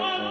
Oh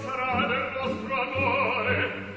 Sarà del vostro amore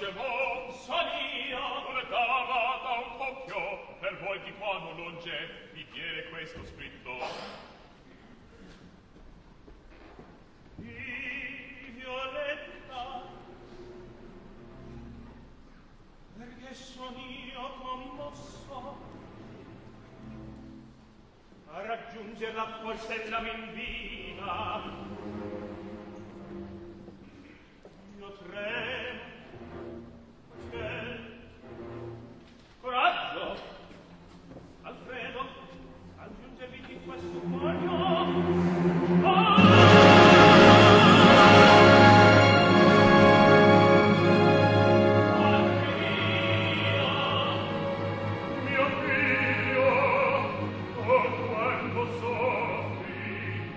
dicevo, Sonia, una cava da un occhio, per voi di qua non longe, vi viene questo scritto. Di Violetta, perché sono io commosso, a raggiungere la portella m'invita. Io tremo, coraggio, Alfredo, aggiungevi di questo foglio. Mio figlio, oh quanto soffri,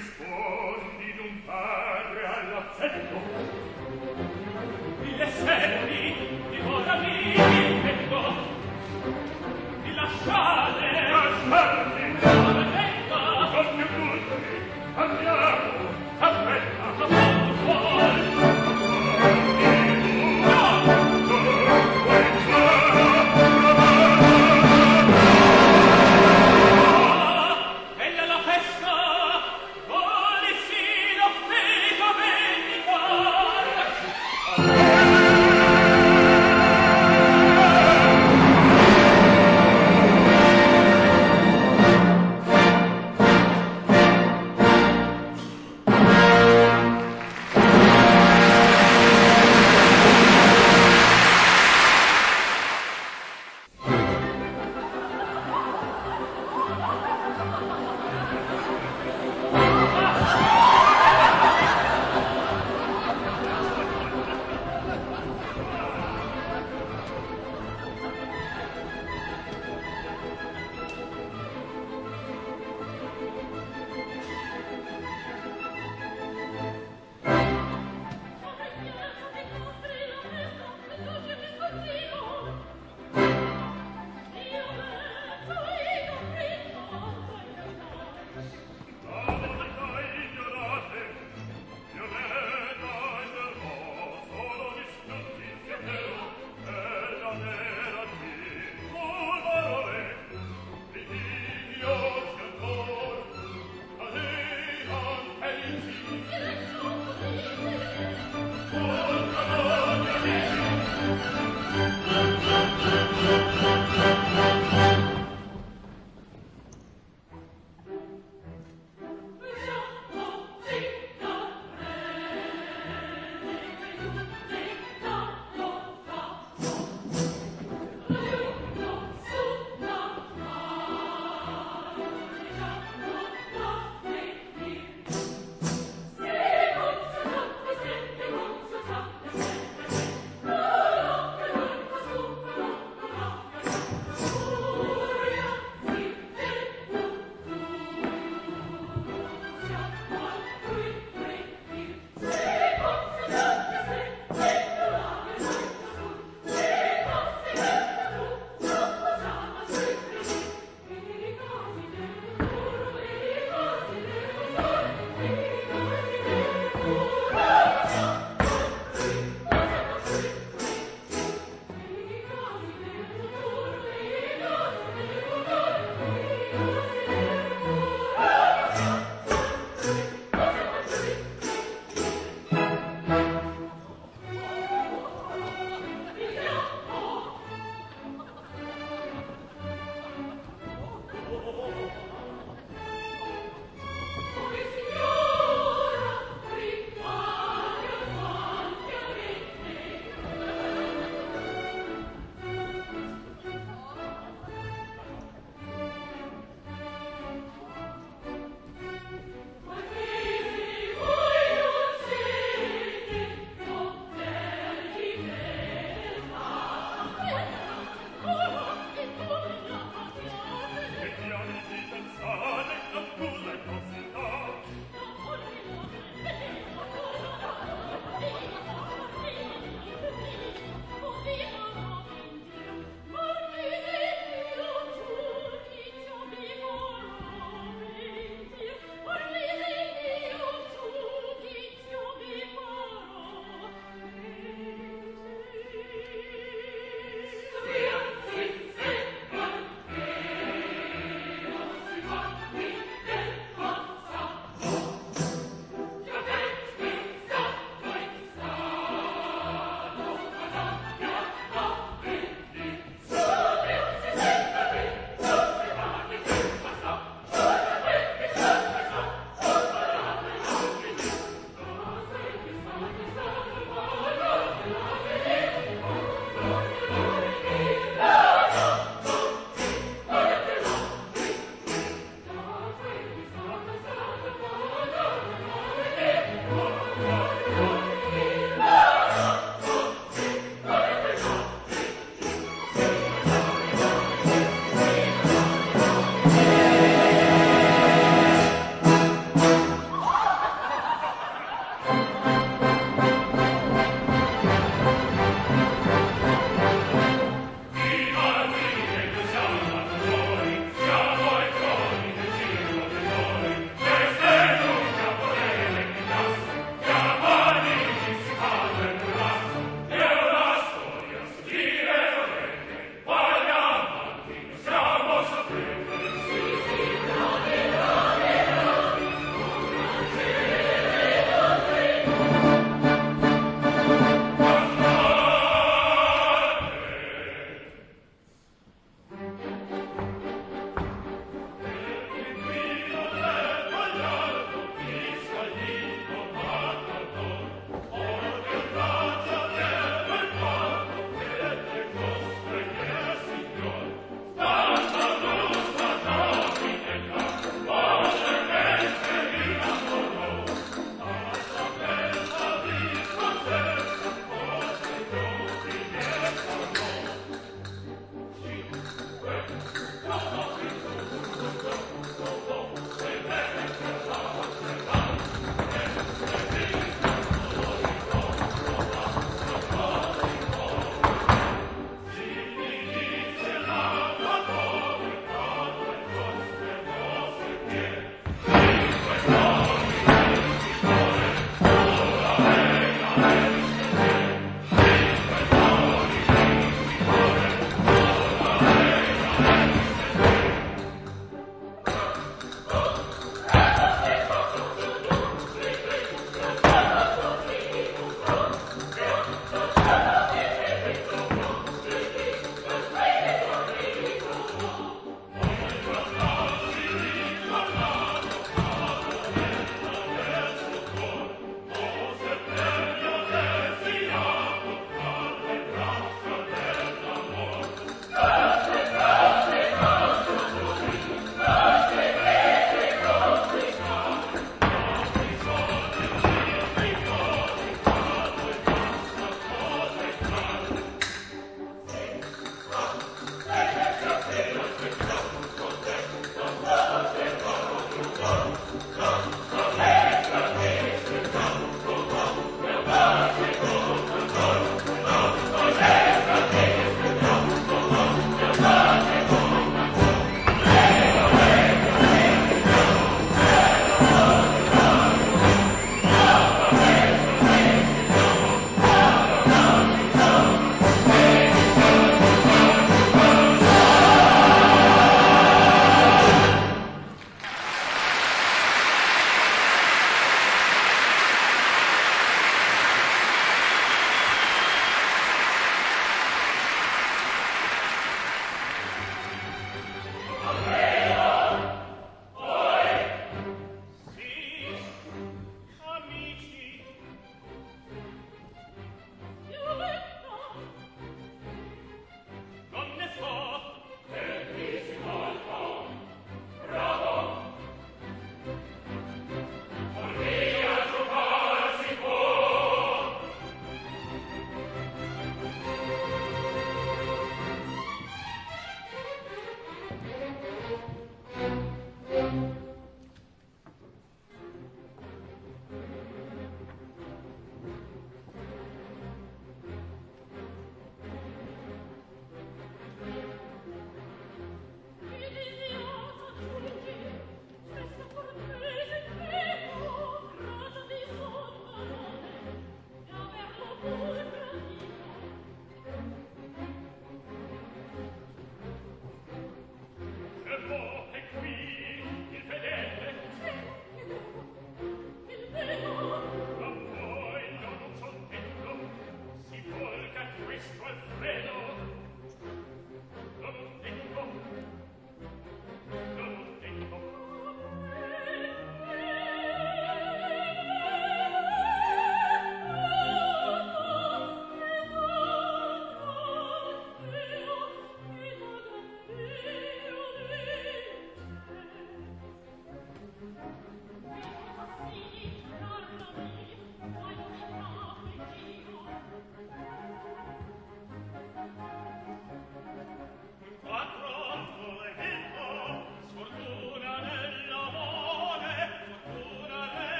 rispondi d'un padre all'affetto. Mille servi di cosa mi detto? Di lasciate, non venga, con più tutti, andiamo, aspetta, a fuori.